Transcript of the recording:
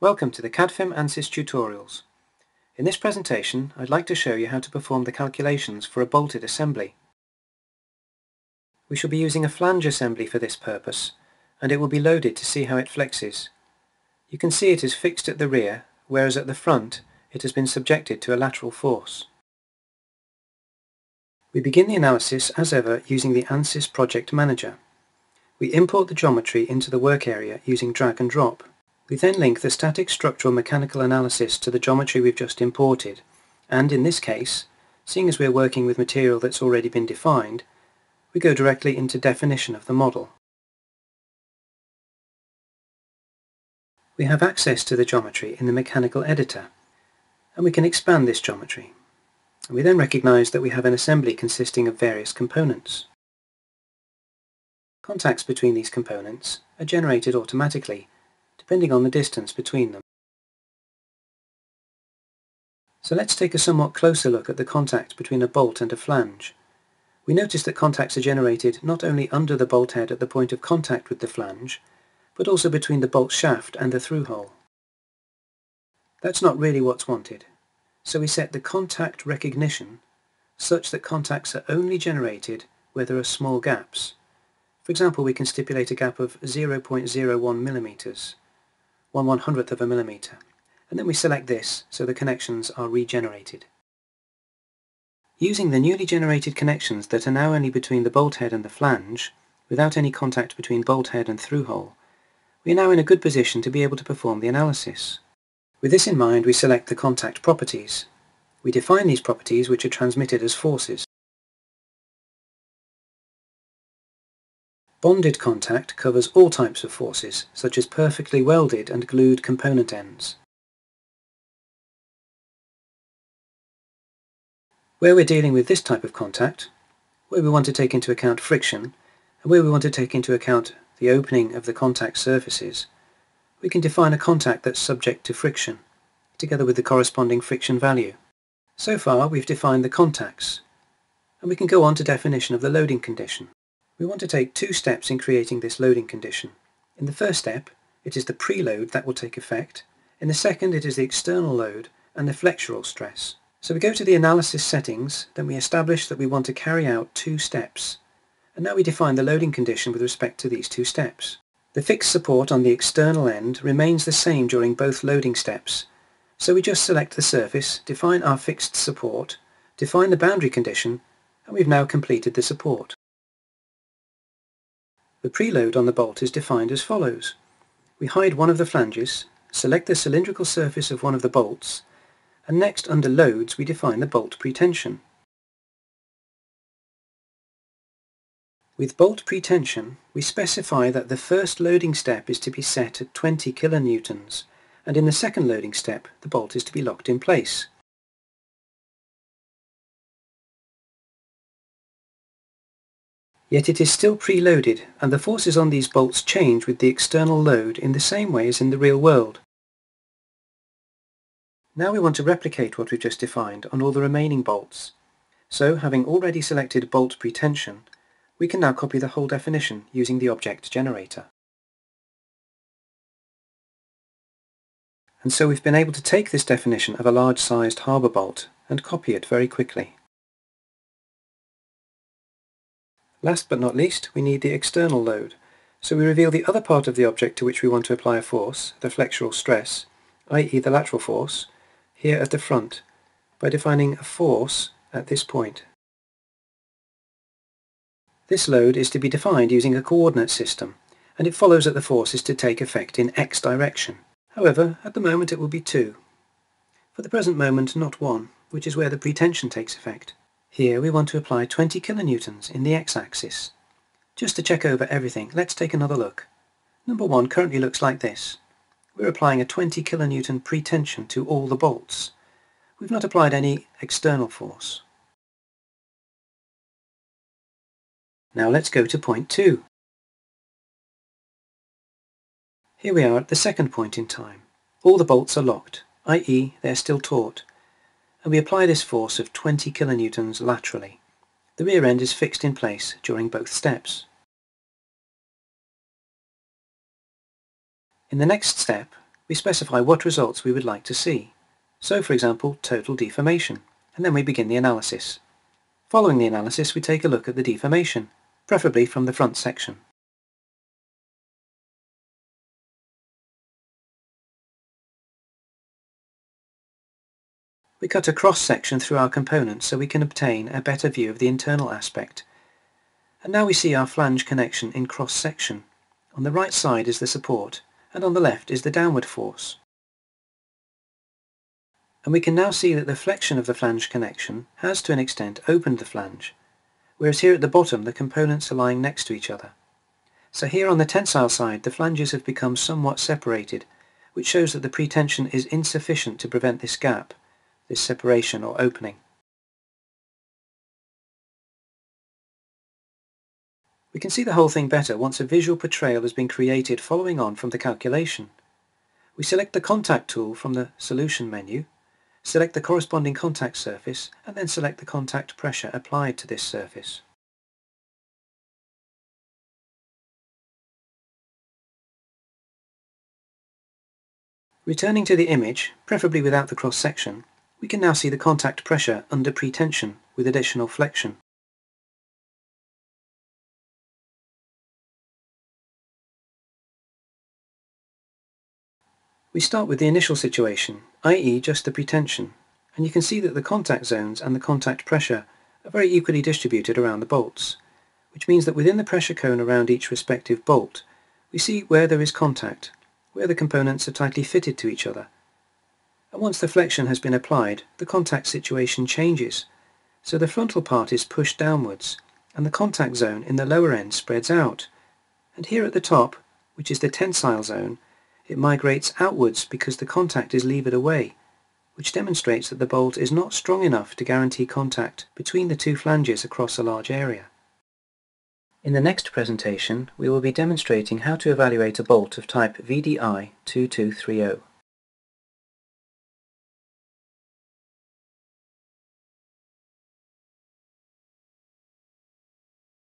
Welcome to the CADFEM ANSYS tutorials. In this presentation, I'd like to show you how to perform the calculations for a bolted assembly. We shall be using a flange assembly for this purpose, and it will be loaded to see how it flexes. You can see it is fixed at the rear, whereas at the front it has been subjected to a lateral force. We begin the analysis, as ever, using the ANSYS Project Manager. We import the geometry into the work area using drag and drop. We then link the static structural mechanical analysis to the geometry we've just imported, and in this case, seeing as we're working with material that's already been defined, we go directly into definition of the model. We have access to the geometry in the mechanical editor, and we can expand this geometry. We then recognize that we have an assembly consisting of various components. Contacts between these components are generated automatically depending on the distance between them. So let's take a somewhat closer look at the contact between a bolt and a flange. We notice that contacts are generated not only under the bolt head at the point of contact with the flange, but also between the bolt shaft and the through hole. That's not really what's wanted, so we set the contact recognition such that contacts are only generated where there are small gaps. For example, we can stipulate a gap of 0.01 millimeters. 1/100th of a millimeter, and then we select this so the connections are regenerated. Using the newly generated connections that are now only between the bolt head and the flange, without any contact between bolt head and through hole, we are now in a good position to be able to perform the analysis. With this in mind, we select the contact properties. We define these properties, which are transmitted as forces. Bonded contact covers all types of forces, such as perfectly welded and glued component ends. Where we're dealing with this type of contact, where we want to take into account friction, and where we want to take into account the opening of the contact surfaces, we can define a contact that's subject to friction, together with the corresponding friction value. So far, we've defined the contacts, and we can go on to definition of the loading condition. We want to take two steps in creating this loading condition. In the first step, it is the preload that will take effect. In the second, it is the external load and the flexural stress. So we go to the analysis settings, then we establish that we want to carry out two steps. And now we define the loading condition with respect to these two steps. The fixed support on the external end remains the same during both loading steps. So we just select the surface, define our fixed support, define the boundary condition, and we've now completed the support. The preload on the bolt is defined as follows. We hide one of the flanges, select the cylindrical surface of one of the bolts, and next under loads we define the bolt pretension. With bolt pretension, we specify that the first loading step is to be set at 20 kilonewtons, and in the second loading step the bolt is to be locked in place. Yet it is still preloaded, and the forces on these bolts change with the external load in the same way as in the real world. Now we want to replicate what we've just defined on all the remaining bolts. So, having already selected bolt pretension, we can now copy the whole definition using the object generator. And so we've been able to take this definition of a large-sized harbour bolt and copy it very quickly. Last but not least, we need the external load, so we reveal the other part of the object to which we want to apply a force, the flexural stress, i.e. the lateral force, here at the front, by defining a force at this point. This load is to be defined using a coordinate system, and it follows that the force is to take effect in x direction. However, at the moment it will be 2. For the present moment, not 1, which is where the pretension takes effect. Here we want to apply 20 kilonewtons in the x-axis. Just to check over everything, let's take another look. Number 1 currently looks like this. We're applying a 20 kilonewton pretension to all the bolts. We've not applied any external force. Now let's go to point 2. Here we are at the second point in time. All the bolts are locked, i.e. they're still taut. And we apply this force of 20 kilonewtons laterally. The rear end is fixed in place during both steps. In the next step, we specify what results we would like to see. So, for example, total deformation, and then we begin the analysis. Following the analysis, we take a look at the deformation, preferably from the front section. We cut a cross-section through our components so we can obtain a better view of the internal aspect. And now we see our flange connection in cross-section. On the right side is the support, and on the left is the downward force. And we can now see that the flexion of the flange connection has to an extent opened the flange, whereas here at the bottom the components are lying next to each other. So here on the tensile side the flanges have become somewhat separated, which shows that the pretension is insufficient to prevent this gap, this separation or opening. We can see the whole thing better once a visual portrayal has been created following on from the calculation. We select the contact tool from the solution menu, select the corresponding contact surface, and then select the contact pressure applied to this surface. Returning to the image, preferably without the cross-section, we can now see the contact pressure under pretension with additional flexion. We start with the initial situation, i.e. just the pretension, and you can see that the contact zones and the contact pressure are very equally distributed around the bolts, which means that within the pressure cone around each respective bolt, we see where there is contact, where the components are tightly fitted to each other. And once the flexion has been applied, the contact situation changes, so the frontal part is pushed downwards, and the contact zone in the lower end spreads out, and here at the top, which is the tensile zone, it migrates outwards because the contact is levered away, which demonstrates that the bolt is not strong enough to guarantee contact between the two flanges across a large area. In the next presentation, we will be demonstrating how to evaluate a bolt of type VDI 2230.